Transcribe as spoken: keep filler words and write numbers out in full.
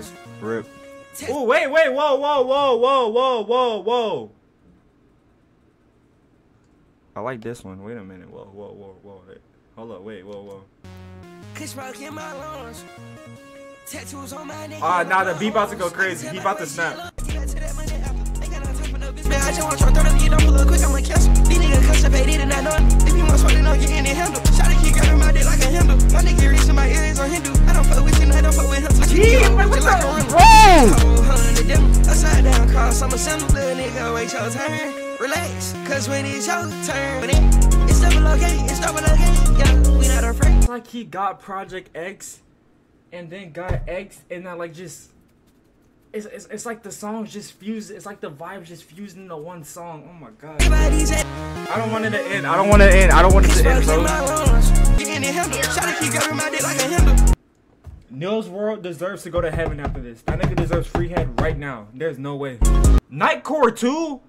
Mars. Rip. Oh, wait, wait, whoa, whoa, whoa, whoa, whoa, whoa, whoa. I like this one. Wait a minute. Whoa, whoa, whoa, whoa. Hey, hold up. Wait, whoa, whoa. Ah, uh, nah, the beat about to go crazy. He about to snap. Relax, cause when it's your turn, it's double okay, it's double okay, yeah, we not our friends. Like he got Project X, and then got X, and then like just, it's, it's, it's like the songs just fused, it's like the vibes just fused into one song, oh my god. I don't want it to end, I don't want it to end, I don't want it to end, bro. Neil's World deserves to go to heaven after this. That nigga deserves free head right now, there's no way. Nightcore two?